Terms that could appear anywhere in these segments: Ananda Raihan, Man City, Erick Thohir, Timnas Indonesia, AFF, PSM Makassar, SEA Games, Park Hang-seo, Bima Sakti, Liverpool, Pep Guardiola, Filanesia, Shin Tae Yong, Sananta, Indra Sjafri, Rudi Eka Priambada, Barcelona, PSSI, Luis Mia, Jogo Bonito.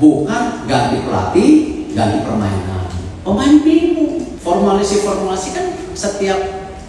Bukan ganti pelatih, ganti permainan. Pemain bingung. Formulasi kan setiap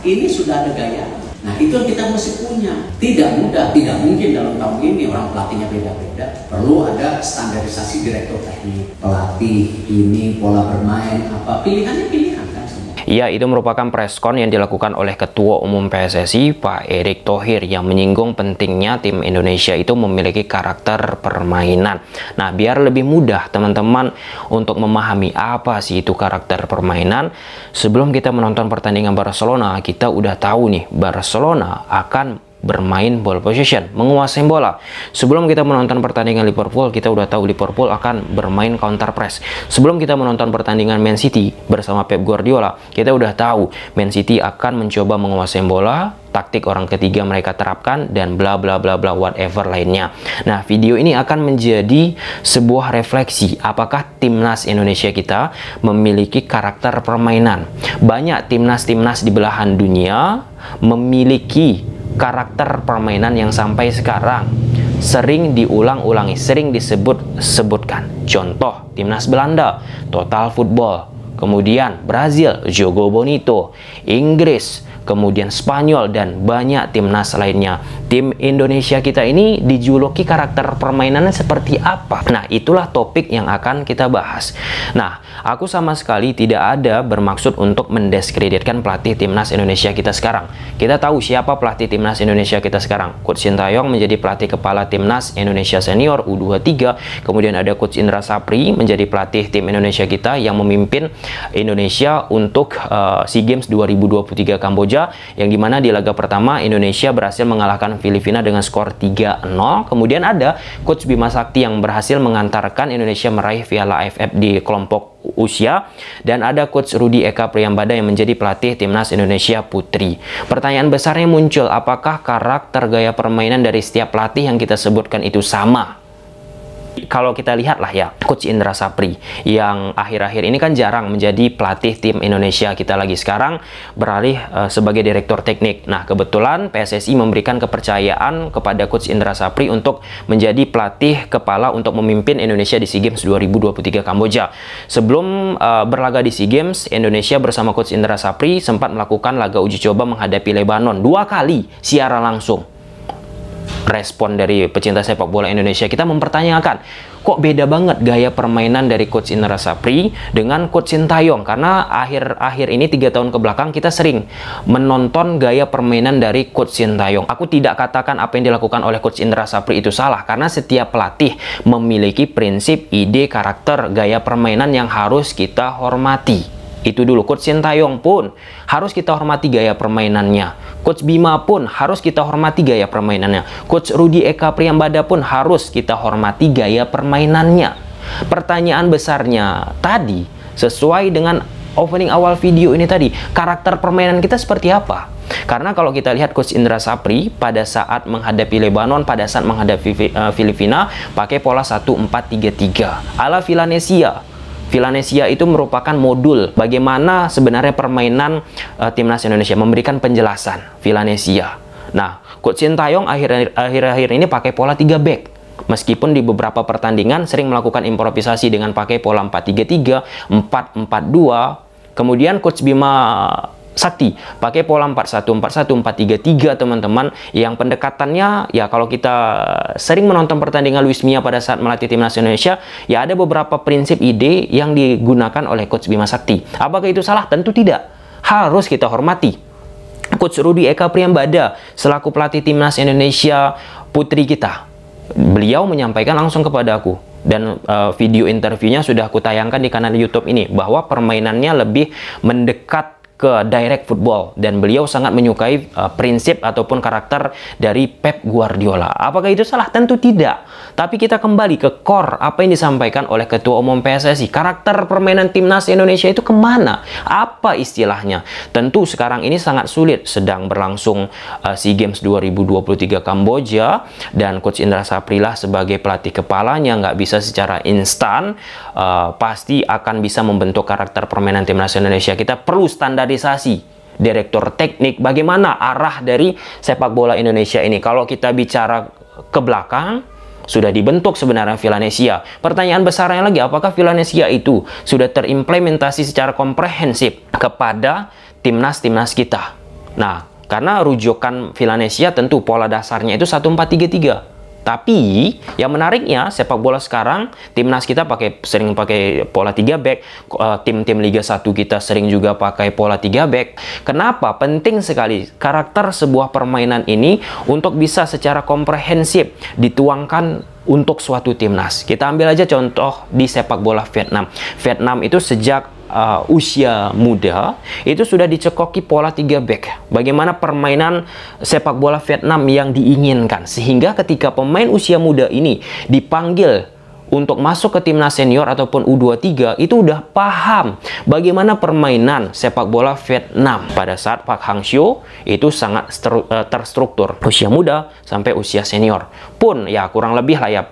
ini sudah ada gaya. Nah itu yang kita mesti punya. Tidak mudah, tidak mungkin dalam tahun ini orang pelatihnya beda-beda. Perlu ada standarisasi direktur teknik, pelatih, ini pola bermain apa, pilihannya pilihan kan semua. Ya, itu merupakan preskon yang dilakukan oleh Ketua Umum PSSI Pak Erick Thohir yang menyinggung pentingnya tim Indonesia itu memiliki karakter permainan. Nah, biar lebih mudah teman-teman untuk memahami apa sih itu karakter permainan, sebelum kita menonton pertandingan Barcelona, kita udah tahu nih Barcelona akan bermain ball possession, menguasai bola. Sebelum kita menonton pertandingan Liverpool, kita udah tahu Liverpool akan bermain counter press. Sebelum kita menonton pertandingan Man City bersama Pep Guardiola, kita udah tahu Man City akan mencoba menguasai bola, taktik orang ketiga mereka terapkan, dan bla bla bla bla whatever lainnya. Nah, video ini akan menjadi sebuah refleksi apakah timnas Indonesia kita memiliki karakter permainan. Banyak timnas-timnas di belahan dunia memiliki karakter permainan yang sampai sekarang sering diulang-ulangi, sering disebut-sebutkan. Contoh, timnas Belanda, total football. Kemudian Brazil, Jogo Bonito. Inggris, kemudian Spanyol, dan banyak timnas lainnya. Tim Indonesia kita ini dijuluki karakter permainannya seperti apa? Nah, itulah topik yang akan kita bahas. Nah, aku sama sekali tidak ada bermaksud untuk mendiskreditkan pelatih timnas Indonesia kita sekarang. Kita tahu siapa pelatih timnas Indonesia kita sekarang. Coach Shin Tae Yong menjadi pelatih kepala timnas Indonesia senior U23. Kemudian ada Coach Indra Sjafri menjadi pelatih tim Indonesia kita yang memimpin Indonesia untuk SEA Games 2023 Kamboja, yang dimana di laga pertama Indonesia berhasil mengalahkan Filipina dengan skor 3-0. Kemudian ada Coach Bima Sakti yang berhasil mengantarkan Indonesia meraih Piala AFF di kelompok usia, dan ada Coach Rudi Eka Priambada yang menjadi pelatih timnas Indonesia putri. Pertanyaan besarnya muncul, apakah karakter gaya permainan dari setiap pelatih yang kita sebutkan itu sama? Kalau kita lihatlah ya, Coach Indra Sjafri yang akhir-akhir ini kan jarang menjadi pelatih tim Indonesia kita lagi, sekarang beralih sebagai direktur teknik. Nah, kebetulan PSSI memberikan kepercayaan kepada Coach Indra Sjafri untuk menjadi pelatih kepala untuk memimpin Indonesia di SEA Games 2023 Kamboja. Sebelum berlaga di SEA Games, Indonesia bersama Coach Indra Sjafri sempat melakukan laga uji coba menghadapi Lebanon 2 kali siaran langsung. Respon dari pecinta sepak bola Indonesia kita mempertanyakan, kok beda banget gaya permainan dari Coach Indra Sjafri dengan Coach Shin Tae Yong? Karena akhir-akhir ini 3 tahun ke belakang kita sering menonton gaya permainan dari Coach Shin Tae Yong. Aku tidak katakan apa yang dilakukan oleh Coach Indra Sjafri itu salah, karena setiap pelatih memiliki prinsip, ide, karakter, gaya permainan yang harus kita hormati. Itu dulu, Coach Shin Tae Yong pun harus kita hormati gaya permainannya. Coach Bima pun harus kita hormati gaya permainannya. Coach Rudi Eka Priambada pun harus kita hormati gaya permainannya. Pertanyaan besarnya tadi, sesuai dengan opening awal video ini tadi, karakter permainan kita seperti apa? Karena kalau kita lihat Coach Indra Sjafri pada saat menghadapi Lebanon, pada saat menghadapi Filipina, pakai pola 1-4-3-3 ala Filanesia. Filanesia itu merupakan modul bagaimana sebenarnya permainan timnas Indonesia, memberikan penjelasan Filanesia. Nah, Coach Shin Tae Yong akhir-akhir ini pakai pola 3 back. Meskipun di beberapa pertandingan sering melakukan improvisasi dengan pakai pola 4-3-3, 4-4-2. Kemudian Coach Bima Sakti pakai pola 4-1-4-1, 4-3-3 teman-teman, yang pendekatannya ya kalau kita sering menonton pertandingan Luis Mia pada saat melatih timnas Indonesia, ya ada beberapa prinsip ide yang digunakan oleh Coach Bima Sakti. Apakah itu salah? Tentu tidak. Harus kita hormati. Coach Rudi Eka Priambada selaku pelatih timnas Indonesia putri kita, beliau menyampaikan langsung kepada aku, dan video interviewnya sudah aku tayangkan di kanal YouTube ini, bahwa permainannya lebih mendekat ke direct football, dan beliau sangat menyukai prinsip ataupun karakter dari Pep Guardiola. Apakah itu salah? Tentu tidak. Tapi kita kembali ke core apa yang disampaikan oleh Ketua Umum PSSI. Karakter permainan timnas Indonesia itu kemana? Apa istilahnya? Tentu sekarang ini sangat sulit. Sedang berlangsung SEA Games 2023 Kamboja, dan Coach Indra Sjafri lah sebagai pelatih kepalanya, nggak bisa secara instan, pasti akan bisa membentuk karakter permainan timnas Indonesia. Kita perlu standar direktur teknik, bagaimana arah dari sepak bola Indonesia ini. Kalau kita bicara ke belakang, sudah dibentuk sebenarnya Filanesia. Pertanyaan besarnya lagi, apakah Filanesia itu sudah terimplementasi secara komprehensif kepada timnas-timnas kita? Nah, karena rujukan Filanesia tentu pola dasarnya itu 1-4-3-3. Tapi yang menariknya sepak bola sekarang timnas kita sering pakai pola 3 back, tim-tim Liga 1 kita sering juga pakai pola 3 back. Kenapa? Penting sekali karakter sebuah permainan ini untuk bisa secara komprehensif dituangkan untuk suatu timnas. Kita ambil aja contoh di sepak bola Vietnam. Vietnam itu sejak usia muda itu sudah dicekoki pola 3 back. Bagaimana permainan sepak bola Vietnam yang diinginkan, sehingga ketika pemain usia muda ini dipanggil untuk masuk ke timnas senior ataupun U23 itu udah paham bagaimana permainan sepak bola Vietnam pada saat Park Hang-seo itu sangat terstruktur usia muda sampai usia senior pun ya kurang lebih lah ya.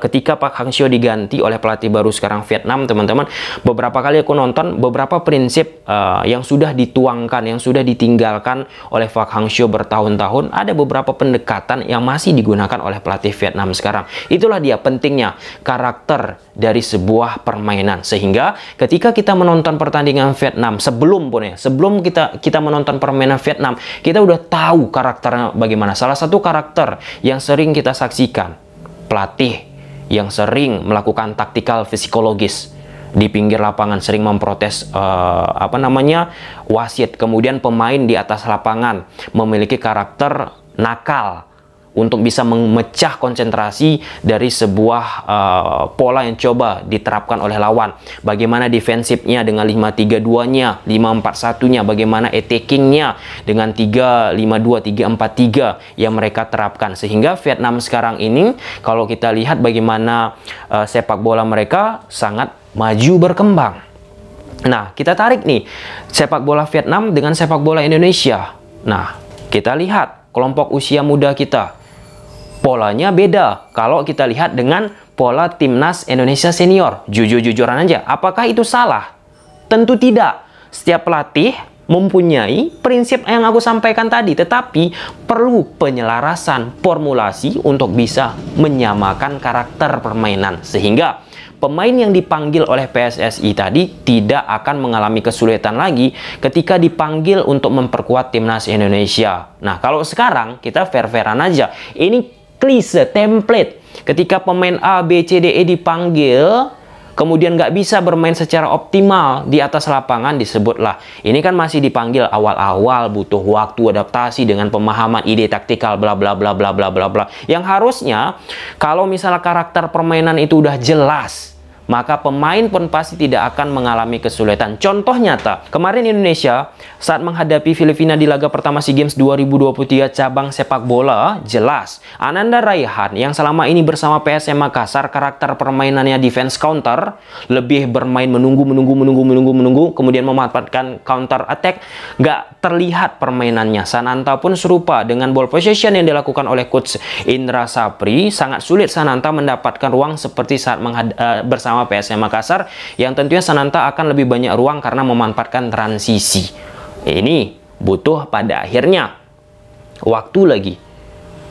Ketika Park Hang-seo diganti oleh pelatih baru sekarang Vietnam, teman-teman, beberapa kali aku nonton beberapa prinsip yang sudah dituangkan, yang sudah ditinggalkan oleh Park Hang-seo bertahun-tahun, ada beberapa pendekatan yang masih digunakan oleh pelatih Vietnam sekarang. Itulah dia pentingnya karakter dari sebuah permainan, sehingga ketika kita menonton pertandingan Vietnam sebelum kita menonton permainan Vietnam, kita udah tahu karakternya bagaimana. Salah satu karakter yang sering kita saksikan, pelatih yang sering melakukan taktikal psikologis di pinggir lapangan, sering memprotes wasit, kemudian pemain di atas lapangan memiliki karakter nakal untuk bisa memecah konsentrasi dari sebuah pola yang coba diterapkan oleh lawan. Bagaimana defensifnya dengan 5-3-2-nya, 5-4-1-nya, bagaimana attacking-nya dengan 3-5-2, 3-4-3 yang mereka terapkan. Sehingga Vietnam sekarang ini, kalau kita lihat bagaimana sepak bola mereka sangat maju berkembang. Nah, kita tarik nih sepak bola Vietnam dengan sepak bola Indonesia. Nah, kita lihat kelompok usia muda kita. Polanya beda kalau kita lihat dengan pola timnas Indonesia senior. Jujur-jujuran aja, apakah itu salah? Tentu tidak. Setiap pelatih mempunyai prinsip yang aku sampaikan tadi, tetapi perlu penyelarasan formulasi untuk bisa menyamakan karakter permainan, sehingga pemain yang dipanggil oleh PSSI tadi tidak akan mengalami kesulitan lagi ketika dipanggil untuk memperkuat timnas Indonesia. Nah, kalau sekarang kita fair-fairan aja. Ini klise, template. Ketika pemain A, B, C, D, E dipanggil, kemudian nggak bisa bermain secara optimal di atas lapangan, disebutlah. Ini kan masih dipanggil awal-awal, butuh waktu adaptasi dengan pemahaman ide taktikal, bla bla bla bla bla bla bla. Yang harusnya, kalau misalnya karakter permainan itu udah jelas, maka pemain pun pasti tidak akan mengalami kesulitan. Contoh nyata, kemarin Indonesia saat menghadapi Filipina di laga pertama SEA Games 2023 cabang sepak bola, jelas Ananda Raihan yang selama ini bersama PSM Makassar karakter permainannya defense counter, lebih bermain menunggu, kemudian memanfaatkan counter attack, nggak terlihat permainannya. Sananta pun serupa dengan ball possession yang dilakukan oleh coach Indra Sjafri, sangat sulit Sananta mendapatkan ruang seperti saat bersama PSM Makassar, yang tentunya Sananta akan lebih banyak ruang karena memanfaatkan transisi. Ini butuh pada akhirnya waktu lagi.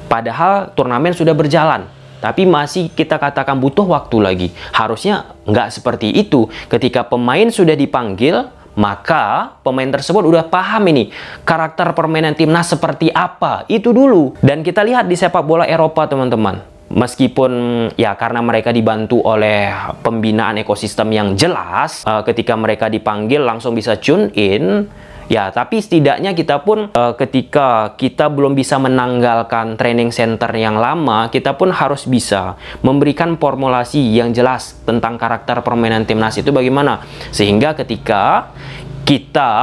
Padahal turnamen sudah berjalan, tapi masih kita katakan butuh waktu lagi. Harusnya nggak seperti itu. Ketika pemain sudah dipanggil, maka pemain tersebut udah paham ini karakter permainan timnas seperti apa. Itu dulu. Dan kita lihat di sepak bola Eropa, teman-teman. Meskipun ya karena mereka dibantu oleh pembinaan ekosistem yang jelas, ketika mereka dipanggil langsung bisa tune in. Ya, tapi setidaknya kita pun ketika kita belum bisa menanggalkan training center yang lama, kita pun harus bisa memberikan formulasi yang jelas tentang karakter permainan timnas itu bagaimana. Sehingga ketika kita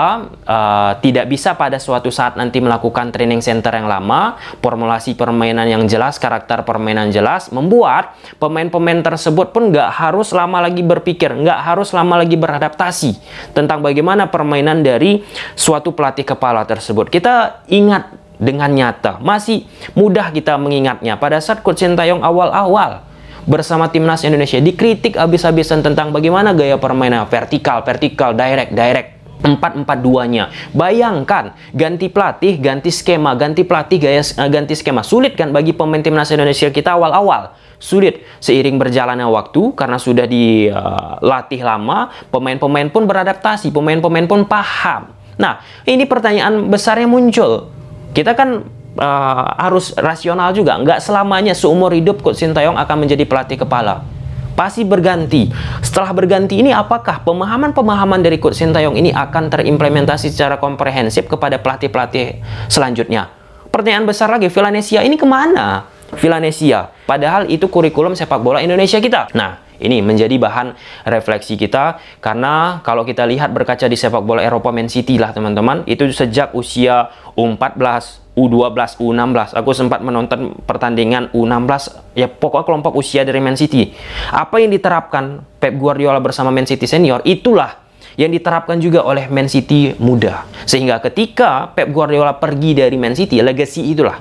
tidak bisa pada suatu saat nanti melakukan training center yang lama, formulasi permainan yang jelas, karakter permainan jelas, membuat pemain-pemain tersebut pun nggak harus lama lagi berpikir, nggak harus lama lagi beradaptasi tentang bagaimana permainan dari suatu pelatih kepala tersebut. Kita ingat dengan nyata, masih mudah kita mengingatnya pada saat coach Shin Tae Yong awal-awal bersama timnas Indonesia dikritik habis-habisan tentang bagaimana gaya permainan vertikal, direct. 4-4-2-nya. Bayangkan, ganti pelatih, ganti skema, ganti pelatih, ganti skema. Sulit kan bagi pemain timnas Indonesia kita awal-awal? sulit seiring berjalannya waktu karena sudah dilatih lama. Pemain-pemain pun beradaptasi, pemain-pemain pun paham. Nah, ini pertanyaan besarnya muncul. Kita kan harus rasional juga. Nggak selamanya seumur hidup Coach Shin Tae Yong akan menjadi pelatih kepala. Pasti berganti. Setelah berganti ini, apakah pemahaman-pemahaman dari Coach Shin Tae Yong ini akan terimplementasi secara komprehensif kepada pelatih-pelatih selanjutnya? Pertanyaan besar lagi, Filanesia ini kemana? Filanesia, padahal itu kurikulum sepak bola Indonesia kita. Nah, ini menjadi bahan refleksi kita, karena kalau kita lihat berkaca di sepak bola Eropa, Man City lah teman-teman, itu sejak usia U14, U12, U16. Aku sempat menonton pertandingan U16, ya pokoknya kelompok usia dari Man City. Apa yang diterapkan Pep Guardiola bersama Man City senior, itulah yang diterapkan juga oleh Man City muda. Sehingga ketika Pep Guardiola pergi dari Man City, legacy itulah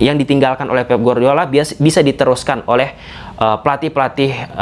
yang ditinggalkan oleh Pep Guardiola bisa diteruskan oleh pelatih-pelatih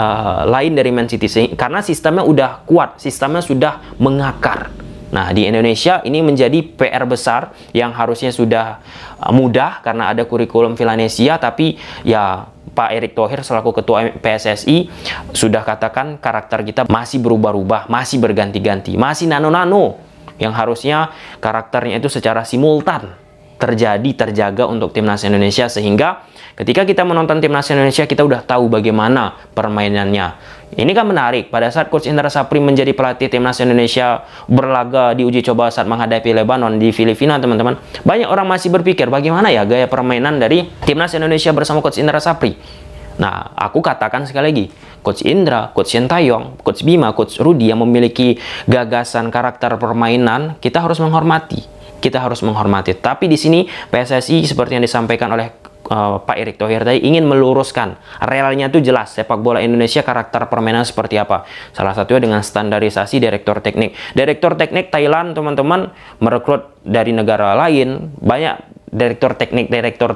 lain dari Man City. Karena sistemnya udah kuat, sistemnya sudah mengakar. Nah, di Indonesia ini menjadi PR besar yang harusnya sudah mudah karena ada kurikulum Filanesia, tapi ya Pak Erick Thohir selaku ketua PSSI sudah katakan karakter kita masih berubah-ubah, masih berganti-ganti, masih nano-nano, yang harusnya karakternya itu secara simultan terjaga untuk Timnas Indonesia, sehingga ketika kita menonton Timnas Indonesia kita udah tahu bagaimana permainannya. Ini kan menarik, pada saat Coach Indra Sjafri menjadi pelatih Timnas Indonesia berlaga di uji coba saat menghadapi Lebanon di Filipina teman-teman, banyak orang masih berpikir bagaimana ya gaya permainan dari Timnas Indonesia bersama Coach Indra Sjafri. Nah, aku katakan sekali lagi, Coach Indra, Coach Shin Tae Yong, Coach Bima, Coach Rudi yang memiliki gagasan karakter permainan, kita harus menghormati. Tapi di sini PSSI seperti yang disampaikan oleh Pak Erick Thohir tadi ingin meluruskan. Realnya itu jelas sepak bola Indonesia karakter permainan seperti apa. Salah satunya dengan standarisasi direktur teknik. Direktur teknik Thailand teman-teman merekrut dari negara lain. Banyak direktur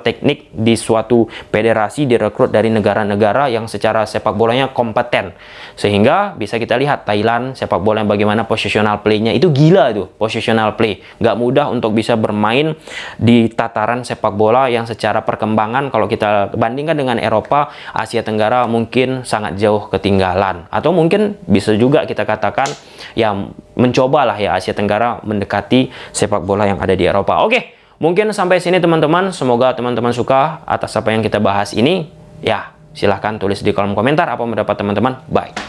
teknik di suatu federasi direkrut dari negara-negara yang secara sepak bolanya kompeten. Sehingga bisa kita lihat Thailand sepak bola yang bagaimana positional play-nya itu gila tuh, positional play. Nggak mudah untuk bisa bermain di tataran sepak bola yang secara perkembangan kalau kita bandingkan dengan Eropa, Asia Tenggara mungkin sangat jauh ketinggalan. Atau mungkin bisa juga kita katakan ya mencobalah ya Asia Tenggara mendekati sepak bola yang ada di Eropa. Oke. Mungkin sampai sini teman-teman, semoga teman-teman suka atas apa yang kita bahas ini. Ya, silahkan tulis di kolom komentar apa pendapat teman-teman. Bye.